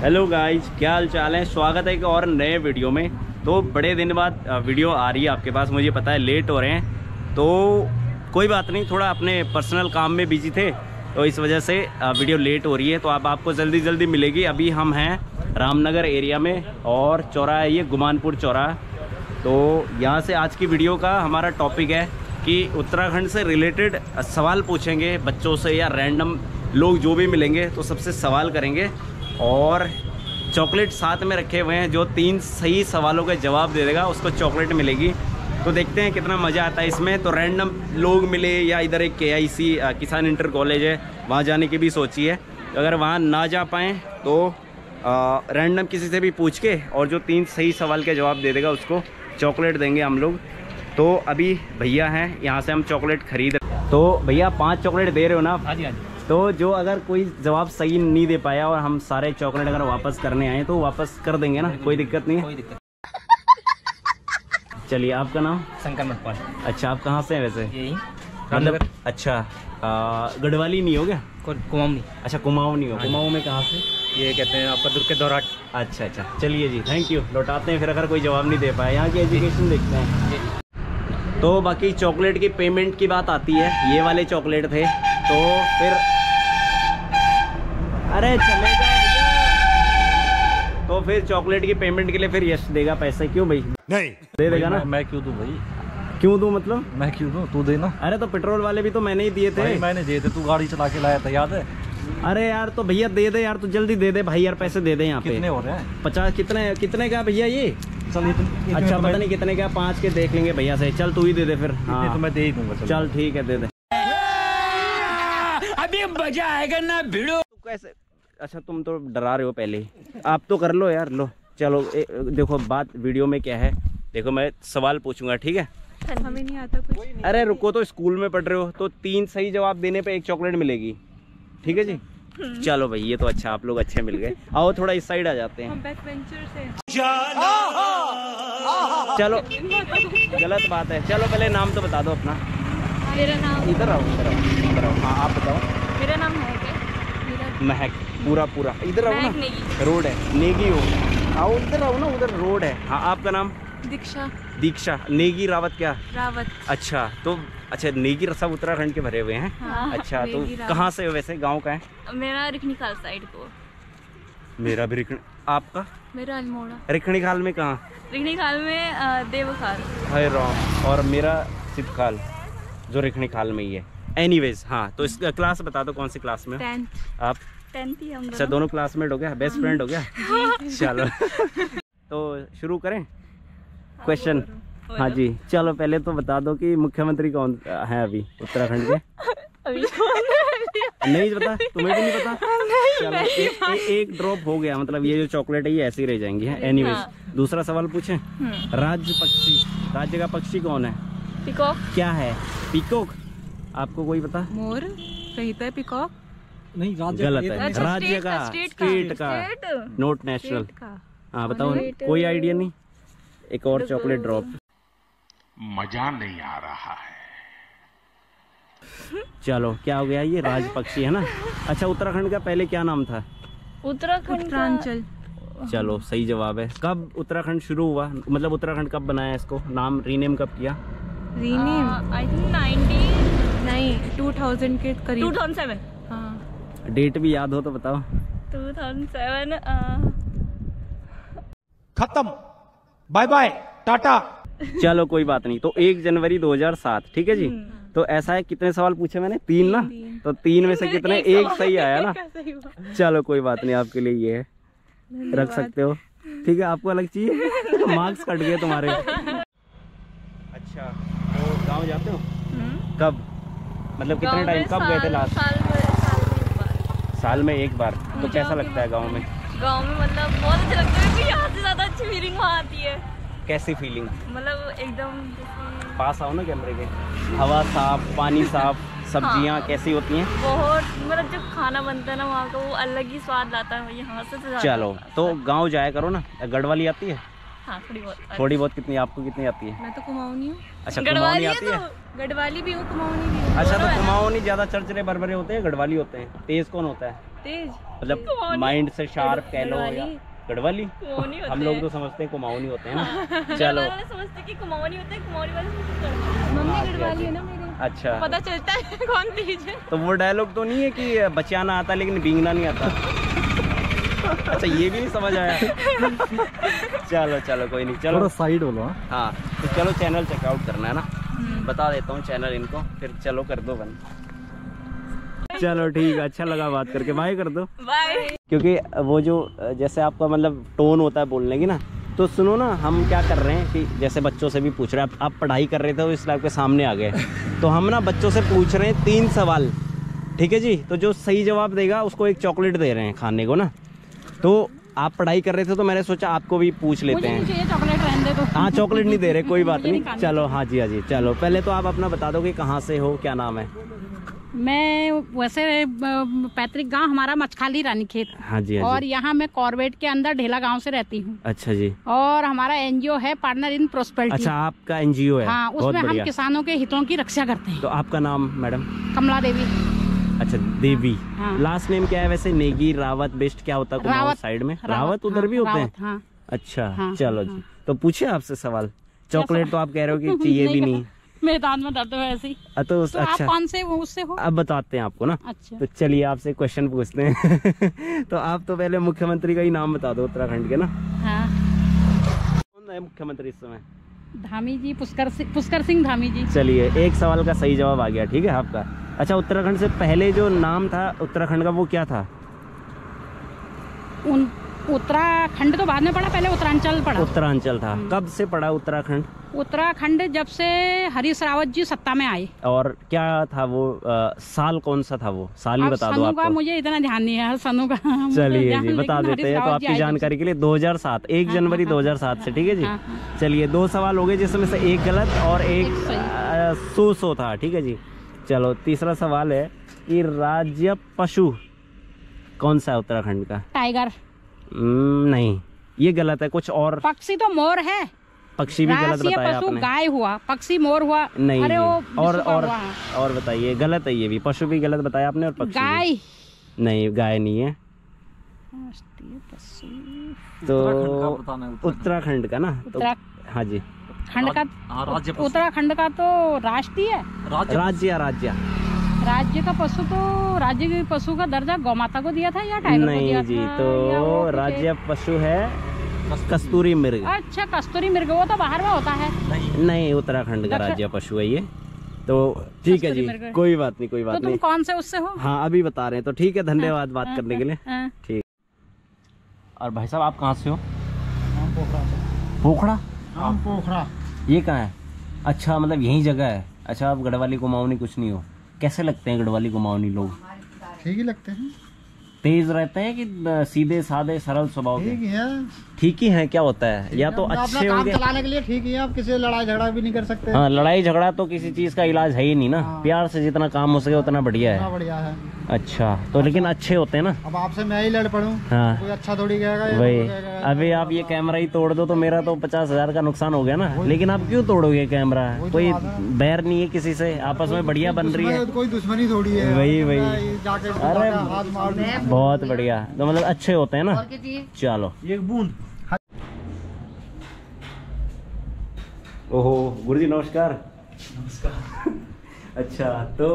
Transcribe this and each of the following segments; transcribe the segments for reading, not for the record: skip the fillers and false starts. Hello guys, क्या हाल चाल है। स्वागत है एक और नए वीडियो में। तो बड़े दिन बाद वीडियो आ रही है आपके पास, मुझे पता है लेट हो रहे हैं, तो कोई बात नहीं, थोड़ा अपने पर्सनल काम में बिजी थे तो इस वजह से वीडियो लेट हो रही है। तो आप आपको जल्दी जल्दी मिलेगी। अभी हम हैं रामनगर एरिया में और चौराहा है ये गुमानपुर चौराहा। तो यहाँ से आज की वीडियो का हमारा टॉपिक है कि उत्तराखंड से रिलेटेड सवाल पूछेंगे बच्चों से या रैंडम लोग जो भी मिलेंगे तो सबसे सवाल करेंगे। और चॉकलेट साथ में रखे हुए हैं, जो तीन सही सवालों के जवाब दे देगा उसको चॉकलेट मिलेगी। तो देखते हैं कितना मज़ा आता है इसमें। तो रैंडम लोग मिले या इधर एक KIC किसान इंटर कॉलेज है, वहाँ जाने की भी सोची है। तो अगर वहाँ ना जा पाएँ तो रैंडम किसी से भी पूछ के, और जो तीन सही सवाल के जवाब दे देगा उसको चॉकलेट देंगे हम लोग। तो अभी भैया हैं, यहाँ से हम चॉकलेट खरीद। तो भैया 5 चॉकलेट दे रहे हो ना? हाँ जी हाँ जी। तो जो अगर कोई जवाब सही नहीं दे पाया और हम सारे चॉकलेट अगर वापस करने आए तो वापस कर देंगे ना, कोई दिक्कत नहीं है, कोई दिक्कत। चलिए, आपका नाम? शंकर मतपाल। अच्छा, आप कहाँ से हैं वैसे? यही मतलब। अच्छा, गढ़वाली नहीं हो गया? कुमाऊनी। अच्छा, कुमाऊनी हो। कुमाऊँ में कहाँ से? ये कहते हैं आपका दुर्ग के दौराट। अच्छा, चलिए जी, थैंक यू। लौटाते हैं फिर अगर कोई जवाब नहीं दे पाया। यहाँ की एजुकेशन देखते हैं। तो बाकी चॉकलेट की पेमेंट की बात आती है, ये वाले चॉकलेट थे तो फिर अरे चले जाओ। तो फिर चॉकलेट की पेमेंट के लिए फिर यश देगा पैसे। क्यों भाई? नहीं दे देगा ना। मैं क्यों दूं भाई? क्यों दूं मतलब? मैं क्यों दूं, तू देना। अरे तो पेट्रोल वाले भी तो मैंने ही दिए थे। मैंने दिए थे, तू गाड़ी चला के लाया था, याद है? अरे यार, तो भैया दे दे यार, तू जल्दी दे दे भाई यार, पैसे दे दे। यहाँ पे कितने हो रहे हैं? 50। कितने का भैया ये? चल अच्छा, पता नहीं कितने का, 5 के देख लेंगे भैया से। चल तू ही दे दे फिर। हाँ तो मैं दे ही दूंगा। चल ठीक है, दे दे। मजा आएगा ना भिड़ो। कैसे? अच्छा, तुम तो डरा रहे हो पहले ही। आप तो कर लो यार। लो चलो, देखो बात वीडियो में क्या है। देखो, मैं सवाल पूछूंगा, ठीक है? हमें नहीं आता कुछ। अरे रुको, तो स्कूल में पढ़ रहे हो तो 3 सही जवाब देने पे 1 चॉकलेट मिलेगी, ठीक है जी? चलो भाई, ये तो अच्छा, आप लोग अच्छे मिल गए। आओ थोड़ा इस साइड आ जाते हैं। हम बैकवेंचर से। चलो, गलत बात है। चलो पहले नाम तो बता दो अपना। मेरा नाम, इधर आओ इधर आओ। हाँ आप बताओ। मेरा नाम महक है। महक, पूरा इधर आओ ना, रोड है। नेगी हो, आओ इधर आओ ना, उधर रोड है। हाँ, आपका नाम? दीक्षा। नेगी रावत? क्या रावत? अच्छा, तो अच्छा नेगी सब उत्तराखंड के भरे हुए हैं। हाँ, अच्छा, तो कहाँ से हो वैसे, गांव का है? मेरा रिखनीखाल साइड को। मेरा भी रिखनी। आपका? मेरा अल्मोड़ा। रिखनीखाल में कहाँ? रिखनीखाल में देवखाल है राम, और मेरा सिद्धखाल जो रिखनीखाल में ही है। एनीवेज, हाँ, तो इसका क्लास बता दो, कौन सी क्लास में? 10th। आप 10th ही हम। अच्छा, दोनों क्लासमेट हो गया, बेस्ट फ्रेंड हो गया। चलो तो शुरू करें क्वेश्चन। हाँ जी, चलो पहले तो बता दो कि मुख्यमंत्री कौन है अभी उत्तराखंड के? अभी नहीं पता तुम्हें? भी नहीं पता। चलो, एक ड्रॉप हो गया, मतलब ये जो चॉकलेट है ये ऐसे ही रह जाएंगी। एनीवेज, दूसरा सवाल पूछे। राज्य का पक्षी कौन है? पीकॉक। क्या है पीकॉक? आपको कोई पता? मोर कहते हैं पीकॉक। नहीं, गलत है। राज्य का, स्टेट का, नॉट नेशनल। हाँ बताओ, कोई आइडिया नहीं? एक और चॉकलेट ड्रॉप। मजा नहीं आ रहा है। चलो, क्या हो गया? ये राज पक्षी है ना। अच्छा, उत्तराखंड का पहले क्या नाम था? उत्तराखंड उत्तरांचल। चलो, सही जवाब है। कब उत्तराखंड शुरू हुआ, मतलब उत्तराखंड कब बनाया इसको, नाम रीनेम कब किया? रीनेम आई थिंक 2000 के करीब। 2007। हाँ, डेट भी याद हो तो बताओ। 2007। खत्म, बाय बाय टाटा। चलो कोई बात नहीं। तो 1 जनवरी 2007, ठीक है जी? तो ऐसा है, कितने सवाल पूछे मैंने? 3 ना। तो 3 में से कितने? 1 सही आया ना। चलो कोई बात नहीं, आपके लिए ये है, रख सकते हो, ठीक है? आपको अलग चाहिए? मार्क्स कट गए तुम्हारे। अच्छा, तो गाँव जाते हो कब, मतलब कितने टाइम, कब गए थे लास्ट? साल में 1 बार। तो कैसा लगता है गांव में? गांव में मतलब बहुत अच्छा लगता है, क्योंकि यहाँ से ज़्यादा अच्छी फीलिंग वहाँ आती है। कैसी फीलिंग? मतलब एकदम पास आओ ना कैमरे के। हवा साफ, पानी साफ, सब्जियाँ कैसी होती हैं? बहुत, मतलब जो खाना बनता है ना वहाँ का, वो अलग ही स्वाद लाता है यहाँ से। चलो, तो गाँव जाया करो ना। गढ़वाली आती है? हाँ, थोड़ी बहुत। कितनी आपको कितनी आती है? मैं तो कुमाऊनी हूँ। अच्छा, कुमाऊनी आती है? गढ़वाली भी हूँ, कुमाऊनी भी हूँ। अच्छा, तो कुमाऊनी ज्यादा चरचरे बरबरे होते हैं, गढ़वाली होते हैं? तेज कौन होता है? तेज, मतलब माइंड से शार्प कह लो या गढ़वाली। हम लोग तो समझते हैं कुमाऊनी होते हैं ना। चलो समझते कि कुमाऊनी होते हैं, कुमाऊनी वाले मम्मी गढ़वाली है ना मेरी। अच्छा, पता चलता है कौन तेज है। तो वो डायलॉग तो नहीं है कि बचाना आता लेकिन बींगना नहीं आता। अच्छा, ये भी नहीं समझ आया। चलो चलो कोई नहीं, चलो साइड बोलो। हाँ तो चलो चैनल चेकआउट करना है ना, बता देता हूँ चैनल इनको, फिर चलो कर दो बंद। चलो ठीक है, अच्छा लगा बात करके, बाय कर दो। बाय। क्योंकि वो जो जैसे आपका मतलब टोन होता है बोलने की ना, तो सुनो ना हम क्या कर रहे हैं कि जैसे बच्चों से भी पूछ रहे हैं, आप पढ़ाई कर रहे थे और इस लाइफ के सामने आ गए, तो हम ना बच्चों से पूछ रहे हैं 3 सवाल, ठीक है जी। तो जो सही जवाब देगा उसको एक चॉकलेट दे रहे हैं खाने को ना। तो आप पढ़ाई कर रहे थे तो मैंने सोचा आपको भी पूछ लेते हैं। चॉकलेट? हाँ चॉकलेट नहीं दे रहे, कोई बात नहीं। चलो हाँ जी, हाँ जी। चलो पहले तो आप अपना बता दो कि कहाँ से हो, क्या नाम है। मैं वैसे पैतृक गांव हमारा मचखाली रानी खेत। हाँ जी, हाँ जी। और यहाँ मैं कॉर्बेट के अंदर ढेला गांव से रहती हूँ। अच्छा जी। और हमारा एनजीओ है पार्टनर इन प्रोस्पेक्ट। अच्छा, आपका एनजीओ है। हाँ, उसमें हम किसानों के हितों की रक्षा करते हैं। तो आपका नाम मैडम? कमला देवी। अच्छा देवी। हाँ। लास्ट नेम क्या है वैसे? नेगी रावत। बेस्ट क्या होता है साइड में? रावत उधर भी होते हैं। अच्छा चलो जी, तो पूछे आपसे सवाल। चॉकलेट तो आप कह रहे हो कि चाहिए भी नहीं, मेरे दांत में दर्द है ऐसे ही। तो अच्छा, आप कौन से उससे हो? अब बताते हैं आपको ना। अच्छा तो चलिए आपसे क्वेश्चन पूछते हैं। तो आप तो पहले मुख्यमंत्री का ही नाम बता दो उत्तराखंड के ना। हाँ। कौन है मुख्यमंत्री इस समय? धामी जी, पुष्कर सिंह धामी जी। चलिए, एक सवाल का सही जवाब आ गया, ठीक है आपका। अच्छा, उत्तराखंड से पहले जो नाम था उत्तराखंड का वो क्या था? उत्तराखंड तो बाद में पड़ा, पहले उत्तरांचल पड़ा। उत्तरांचल था। कब से पड़ा उत्तराखंड? उत्तराखंड जब से हरीश रावत जी सत्ता में आए। और क्या था वो साल कौन सा था वो? साल ही बता दो आपको। मुझे इतना ध्यान नहीं है सनु का। चलिए जी, बता देते हैं तो आपकी जानकारी के लिए। 2007, 1 जनवरी 2007 से, ठीक है जी। चलिए 2 सवाल हो गए जिसमें से 1 गलत और 1 सो था, ठीक है जी। चलो तीसरा सवाल है कि राज्य पशु कौन सा है उत्तराखंड का? टाइगर? नहीं, ये गलत है। कुछ और? पक्षी तो मोर है। पक्षी भी गलत बताया आपने। गाय हुआ, पक्षी मोर हुआ। नहीं, अरे वो और बताइए, गलत है ये भी। पशु भी गलत बताया आपने और पक्षी। गाय? नहीं, गाय नहीं है। तो उत्तराखंड का ना, तो हाँ जी, खंड का उत्तराखंड का तो राष्ट्रीय राज्य राज्य राज्य का पशु तो राज्य के पशु का दर्जा गौ माता को दिया था या टाइगर को दिया था? जी, तो राज्य पशु है कस्तूरी मृग। अच्छा, कस्तूरी मृग वो तो बाहर में होता है। नहीं, उत्तराखंड का राज्य पशु है ये तो, ठीक है जी। कोई बात नहीं, कोई बात नहीं। तो तुम कौन से उससे हो? हाँ अभी बता रहे हैं, तो ठीक है, धन्यवाद बात करने के लिए। ठीक। और भाई साहब आप कहाँ से हो? पोखड़ा। पोखड़ा ये कहाँ है? अच्छा, मतलब यही जगह है। अच्छा, आप गढ़वाली कुमाऊनी कुछ नहीं हो। कैसे लगते हैं गढ़वाली कुमाऊनी लोग? ठीक ही लगते हैं। तेज रहते हैं कि सीधे साधे सरल स्वभाव के? ठीक ही है। क्या होता है, या तो अच्छे काम चलाने के लिए ठीक ही है। आप किसी लड़ाई झगड़ा भी नहीं कर सकते। हाँ, लड़ाई झगड़ा तो किसी चीज का इलाज है ही नहीं ना। प्यार से जितना काम हो सके उतना बढ़िया है। बढ़िया है। अच्छा, तो लेकिन अच्छे होते हैं ना। अब आपसे मैं ही लड़ पड़ूं? हाँ, कोई अच्छा थोड़ी कहेगा। वही, अभी आप ये कैमरा ही तोड़ दो तो मेरा तो 50,000 का नुकसान हो गया ना। लेकिन आप क्यों तोड़ोगे कैमरा? कोई बैर नहीं है किसी से, आपस में बढ़िया बन रही है, कोई दुश्मनी थोड़ी है। वही वही। अरे बहुत बढ़िया, तो मतलब अच्छे होते हैं ना। चलो एक बूंद। ओहो गुरुजी नमस्कार। नमस्कार। अच्छा, तो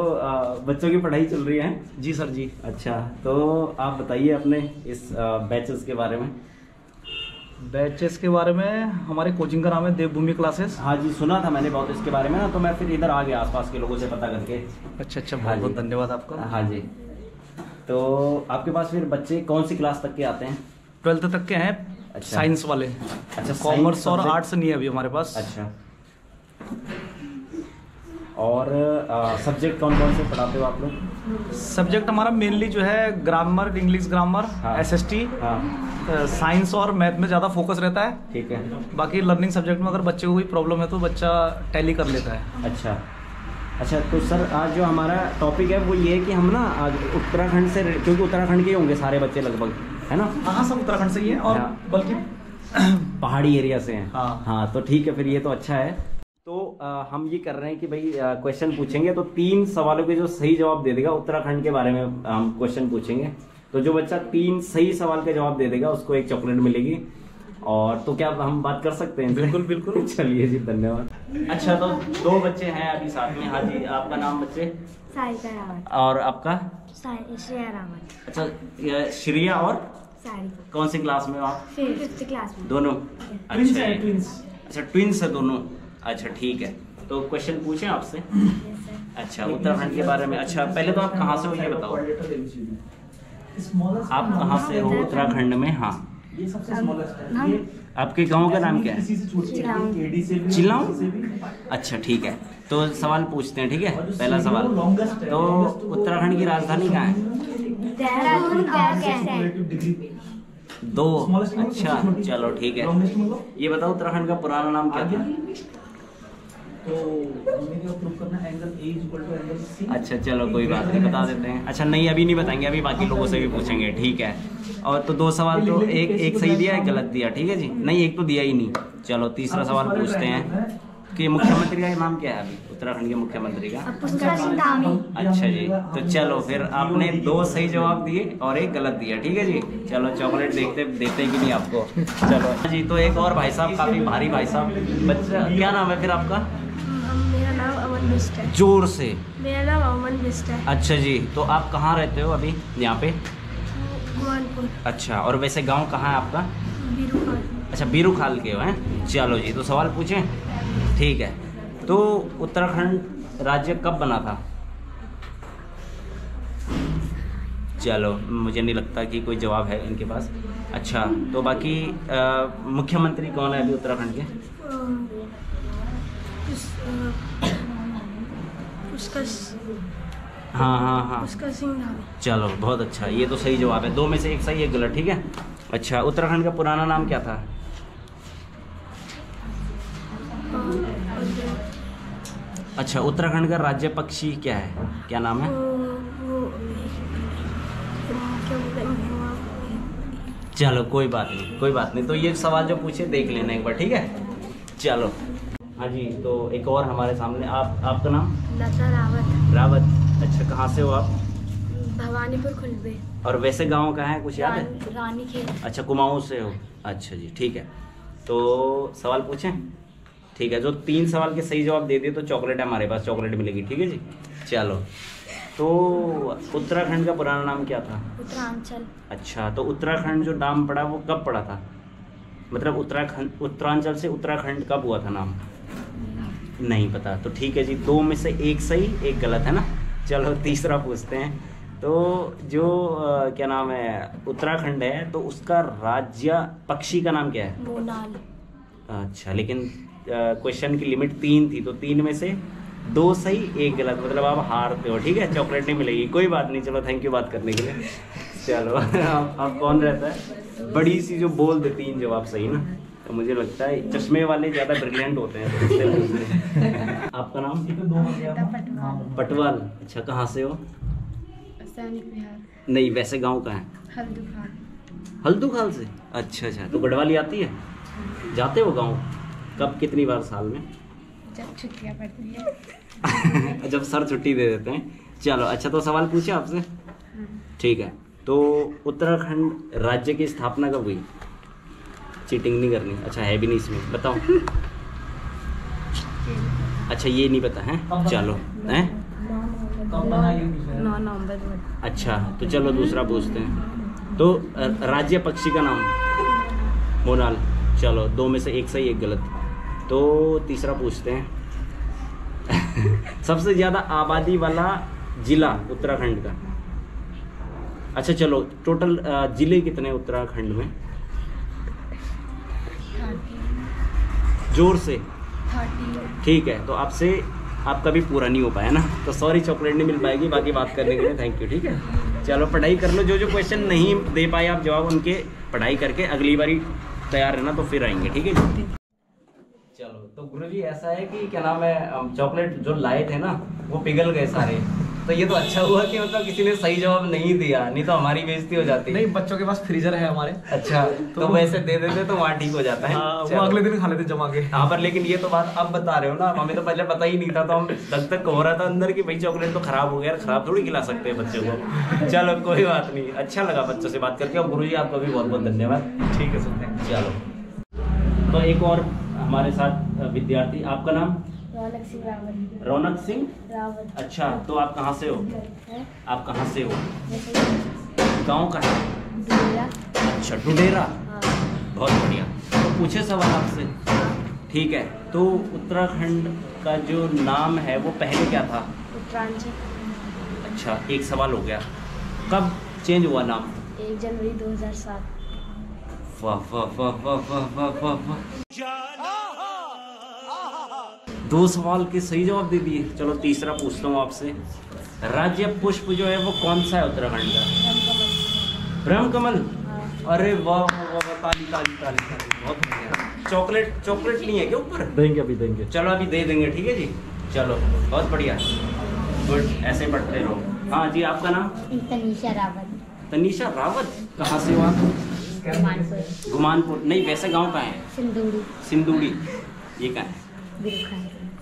बच्चों की पढ़ाई चल रही है? जी सर जी। अच्छा, तो आप बताइए अपने इस बैचेस के बारे में। बैचेस के बारे में हमारे कोचिंग का नाम है देवभूमि क्लासेस। हाँ जी, सुना था मैंने बहुत इसके बारे में ना, तो मैं फिर इधर आ गया आसपास के लोगों से पता करके। अच्छा अच्छा, बहुत बहुत धन्यवाद आपका। हाँ जी, तो आपके पास फिर बच्चे कौन सी क्लास तक के आते हैं? 12th तक के हैं। अच्छा, साइंस वाले। अच्छा, कॉमर्स और आर्ट्स नहीं है अभी हमारे पास। अच्छा, और सब्जेक्ट कौन कौन से पढ़ाते हो आप लोग? सब्जेक्ट हमारा मेनली जो है grammar, English grammar, SST, science और मैथ में ज़्यादा फोकस रहता है। ठीक है। बाकी लर्निंग सब्जेक्ट में अगर बच्चे को कोई प्रॉब्लम है तो बच्चा टैली कर लेता है। अच्छा अच्छा, तो सर आज जो हमारा टॉपिक है वो ये है कि हम ना आज उत्तराखंड से, क्योंकि उत्तराखंड के होंगे सारे बच्चे लगभग, है ना? हाँ, सब उत्तराखंड से ही हैं और बल्कि पहाड़ी एरिया से हैं। हाँ हाँ, तो ठीक है फिर, ये तो अच्छा है। तो हम ये कर रहे हैं कि भाई क्वेश्चन पूछेंगे, तो 3 सवालों के जो सही जवाब दे देगा उत्तराखंड के बारे में हम क्वेश्चन पूछेंगे। तो जो बच्चा 3 सही सवाल का जवाब दे देगा उसको एक चॉकलेट मिलेगी। और तो क्या हम बात कर सकते हैं? बिल्कुल बिल्कुल, चलिए जी, धन्यवाद। अच्छा, तो 2 बच्चे हैं अभी साथ में। हाँ जी, आपका नाम बच्चे? सारिका रावत। और आपका? श्रेया रावत। अच्छा, श्रेया और सारिका। कौन सी क्लास में हो आप? 5th क्लास में। दोनों? अच्छा, अच्छा ट्विंस है दोनों। अच्छा ठीक है, तो क्वेश्चन पूछें आपसे। अच्छा, उत्तराखंड के बारे में। अच्छा, पहले तो आप कहाँ से हो ये बताओ, आप कहाँ से हो उत्तराखंड में? हाँ, आपके गांव का नाम क्या है? चिल्लाऊं। अच्छा ठीक है, तो सवाल पूछते हैं, ठीक है। पहला सवाल, तो उत्तराखंड की राजधानी कहाँ है? 2। अच्छा चलो ठीक है, ये बताओ उत्तराखंड का पुराना नाम क्या था? तो प्रूव करना एंगल। अच्छा चलो कोई बात नहीं, बता देते हैं। अच्छा नहीं, अभी नहीं बताएंगे, अभी बाकी लोगों से भी पूछेंगे, ठीक है। और तो 2 सवाल, तो एक सही दिया, एक गलत दिया, ठीक है जी। नहीं, एक तो दिया ही नहीं। चलो तीसरा सवाल पूछते हैं कि मुख्यमंत्री का नाम क्या है अभी उत्तराखंड के मुख्यमंत्री का? पुष्कर सिंह धामी। अच्छा जी, तो चलो फिर आपने 2 सही जवाब दिए और एक गलत दिया, ठीक है जी। चलो चॉकलेट देते कि नहीं आपको। चलो जी, तो एक और भाई साहब, काफी भारी भाई साहब, बच्चा क्या नाम है फिर आपका? मेरा नाम अमन बिष्ट है। जोर से। मेरा नाम अमन बिष्ट है। अच्छा जी, तो आप कहाँ रहते हो अभी यहाँ पे? अच्छा, और वैसे गाँव कहाँ है आपका? अच्छा, बीरूखाल के हो हैं। चलो जी, तो सवाल पूछें, ठीक है। तो उत्तराखंड राज्य कब बना था? चलो, मुझे नहीं लगता कि कोई जवाब है इनके पास। अच्छा, तो बाकी मुख्यमंत्री कौन है अभी उत्तराखंड के? हाँ, पुष्कर सिंह धामी। चलो बहुत अच्छा, ये तो सही जवाब है। 2 में से एक सही, एक गलत, ठीक है। अच्छा, उत्तराखंड का पुराना नाम क्या था? अच्छा, उत्तराखंड का राज्य पक्षी क्या है, क्या नाम है? चलो कोई बात नहीं, कोई बात नहीं। तो ये सवाल जो पूछे देख लेना एक बार, ठीक है। चलो हाँ जी, तो एक और हमारे सामने, आपका नाम? लता रावत। रावत, अच्छा कहाँ से हो आप? भवानीपुर खुलबे। और वैसे गांव कहाँ है, कुछ याद है? रानीखेत। अच्छा, कुमाऊं से हो। अच्छा जी ठीक है, तो सवाल पूछें, ठीक है। जो 3 सवाल के सही जवाब दे दिए तो चॉकलेट है हमारे पास, चॉकलेट मिलेगी, ठीक है जी। चलो, तो उत्तराखंड का पुराना नाम क्या था? उत्तरांचल। अच्छा, तो उत्तराखंड जो नाम पड़ा वो कब पड़ा था, मतलब उत्तराखंड, उत्तरांचल से उत्तराखंड कब हुआ था नाम? नहीं पता, तो ठीक है जी। 2 में से एक सही, एक गलत, है ना। चलो तीसरा पूछते हैं, तो जो क्या नाम है उत्तराखंड है, तो उसका राज्य पक्षी का नाम क्या है? मोनाल। अच्छा, लेकिन क्वेश्चन की लिमिट 3 थी, तो 3 में से 2 सही, 1 गलत, मतलब आप हारते हो, ठीक है। चॉकलेट नहीं मिलेगी, कोई बात नहीं। चलो थैंक यू बात करने के लिए। चलो आप कौन रहता है? बड़ी सी जो बोल दे 3 जवाब सही ना, तो मुझे लगता है चश्मे वाले ज़्यादा ब्रिलियंट होते हैं, तो इससे। आपका नाम? पटवाल। अच्छा, कहाँ से हो? नहीं, वैसे गांव कहाँ है? हल्दूखाल। हल्दूखाल से? अच्छा, तो गढ़वाली आती है? जाते हो गांव? कब, कितनी बार साल में? जब छुट्टियां पड़ती है। जब सर छुट्टी दे देते हैं। चलो अच्छा, तो सवाल पूछे आपसे, ठीक है। तो उत्तराखंड राज्य की स्थापना कब हुई? चीटिंग नहीं करनी। अच्छा, है भी नहीं इसमें, बताओ। अच्छा, ये नहीं पता है, चलो है 9 नवंबर। अच्छा, तो चलो दूसरा पूछते हैं, तो राज्य पक्षी का नाम? मोनाल। चलो 2 में से एक सही, एक गलत, तो तीसरा पूछते हैं। सबसे ज़्यादा आबादी वाला जिला उत्तराखंड का? अच्छा चलो, टोटल जिले कितने उत्तराखंड में? जोर से। ठीक है, तो आपसे आपका भी पूरा नहीं हो पाया ना, तो सॉरी चॉकलेट नहीं मिल पाएगी। बाकी बात करने के लिए थैंक यू, ठीक है। चलो पढ़ाई कर लो, जो क्वेश्चन नहीं दे पाए आप जवाब उनके पढ़ाई करके अगली बारी तैयार रहना, तो फिर आएंगे, ठीक है। चलो, तो गुरुजी ऐसा है कि क्या नाम है, चॉकलेट जो लाए थे ना वो पिघल गए सारे, तो ये तो अच्छा हुआ कि मतलब किसी ने सही जवाब नहीं दिया, नहीं तो हमारी बेइज्जती हो जाती। नहीं, बच्चों के पास फ्रीजर है हमारे। अच्छा, तो वैसे दे देते तो वहाँ ठीक हो जाता है, वो अगले दिन खा लेते जमा के। हाँ, पर लेकिन ये तो बात अब बता रहे हो ना, हमें तो पहले पता ही नहीं था, तो हम तब तक हो रहा था अंदर कि भाई चॉकलेट तो खराब हो गया, खराब थोड़ी खिला सकते हैं बच्चों को। चलो कोई बात नहीं, अच्छा लगा बच्चों से बात करके। और गुरु जी आपका भी बहुत बहुत धन्यवाद। ठीक है सर, चलो। तो एक और हमारे साथ विद्यार्थी, आपका नाम? रौनक सिंह रावत। रौनक सिंह रावत। अच्छा, तो आप कहाँ से हो? आप कहाँ से हो? गांव का है? डुडेरा। अच्छा, डुडेरा। हाँ। बहुत बढ़िया। तो पूछे सवाल आपसे? ठीक है। तो उत्तराखंड का जो नाम है वो पहले क्या था? उत्तरांचल। अच्छा, एक सवाल हो गया। कब चेंज हुआ नाम? 1 जनवरी 2007। वाह वाह वाह वाह वाह वाह वाह, दो सवाल के सही जवाब दे दिए। चलो तीसरा पूछता हूँ आपसे। राज्य पुष्प जो है वो कौन सा है उत्तराखंड का? ब्रह्म कमल। अरे वाह वाह, ताली ताली ताली ताली, बहुत बढ़िया। चॉकलेट चॉकलेट नहीं है क्या ऊपर? देंगे अभी, देंगे। चलो अभी दे देंगे, ठीक है जी। चलो बहुत बढ़िया, गुड, ऐसे पढ़ते रहो। हाँ जी, आपका नाम? तनीषा रावत। तनीषा रावत, कहाँ से हो आप? घुमानपुर। नहीं, वैसे गाँव कहाँ है? सिंदूड़ी। सिंदूड़ी, ये कहाँ है?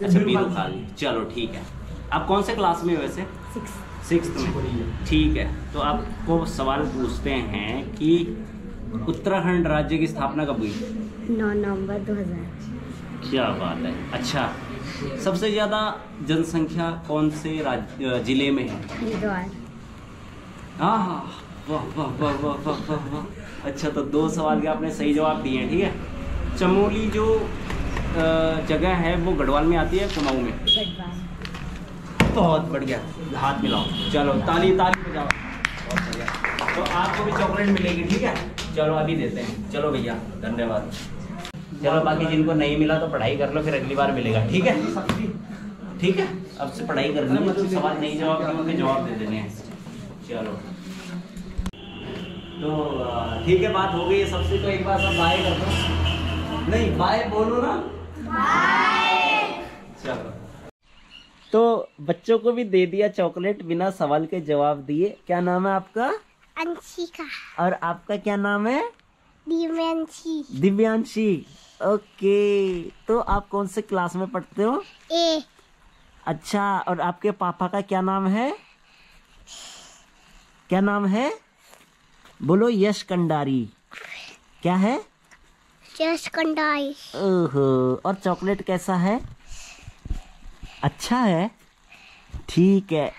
अच्छा, बीरूखाली। चलो ठीक है। आप कौन से क्लास में वैसे? 6th में। ठीक है, तो आपको सवाल पूछते हैं कि उत्तराखंड राज्य की स्थापना कब हुई? 9 नवंबर 2000। क्या बात है। अच्छा, सबसे ज़्यादा जनसंख्या कौन से राज्य जिले में है? हरिद्वार। हाँ हाँ, वाह वाह वाह वाह वाह वाह। अच्छा, तो दो सवाल के आपने सही जवाब दिए हैं, ठीक है। चमोली जो जगह है वो गढ़वाल में आती है? कुमाऊं में। बहुत बढ़िया, हाथ मिलाओ। चलो ताली ताली बजाओ, बहुत बढ़िया। तो आपको भी चॉकलेट मिलेगी, ठीक है। चलो अभी देते हैं। चलो भैया, धन्यवाद। चलो, बाकी जिनको नहीं मिला तो पढ़ाई कर लो, फिर अगली बार मिलेगा, ठीक है। ठीक है, अब से पढ़ाई कर लो। तो सवाल नहीं जवाब देंगे, उनके जवाब दे देने हैं। चलो, तो ठीक है, बात हो गई सबसे। तो एक बार सब बाय कर दो। नहीं, बाय बोलो ना। तो बच्चों को भी दे दिया चॉकलेट बिना सवाल के जवाब दिए। क्या नाम है आपका? अंशिका। और आपका क्या नाम है? दिव्यांशी। दिव्यांशी, ओके। तो आप कौन से क्लास में पढ़ते हो? ए। अच्छा, और आपके पापा का क्या नाम है? क्या नाम है? बोलो। यश कंडारी। क्या है? यश कंडारी। ओहो, और चॉकलेट कैसा है? अच्छा है, ठीक है।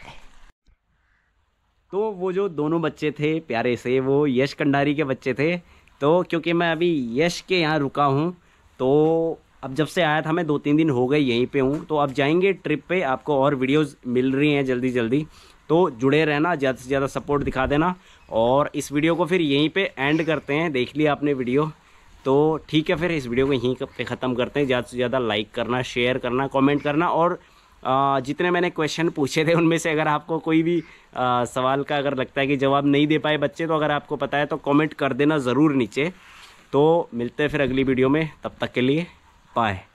तो वो जो दोनों बच्चे थे प्यारे से, वो यश कंडारी के बच्चे थे। तो क्योंकि मैं अभी यश के यहाँ रुका हूँ, तो अब जब से आया था मैं 2-3 दिन हो गए यहीं पे हूँ। तो अब जाएंगे ट्रिप पे, आपको और वीडियोस मिल रही हैं जल्दी जल्दी। तो जुड़े रहना, ज़्यादा से ज़्यादा सपोर्ट दिखा देना। और इस वीडियो को फिर यहीं पर एंड करते हैं। देख लिया आपने वीडियो, तो ठीक है, फिर इस वीडियो को यहीं पे ख़त्म करते हैं। ज़्यादा से ज़्यादा लाइक करना, शेयर करना, कमेंट करना। और जितने मैंने क्वेश्चन पूछे थे उनमें से अगर आपको कोई भी सवाल का अगर लगता है कि जवाब नहीं दे पाए बच्चे, तो अगर आपको पता है तो कमेंट कर देना ज़रूर नीचे। तो मिलते हैं फिर अगली वीडियो में, तब तक के लिए बाय।